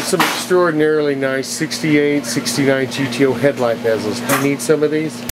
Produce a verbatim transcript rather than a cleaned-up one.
are some extraordinarily nice sixty-eight, sixty-nine G T O headlight bezels. Do you need some of these?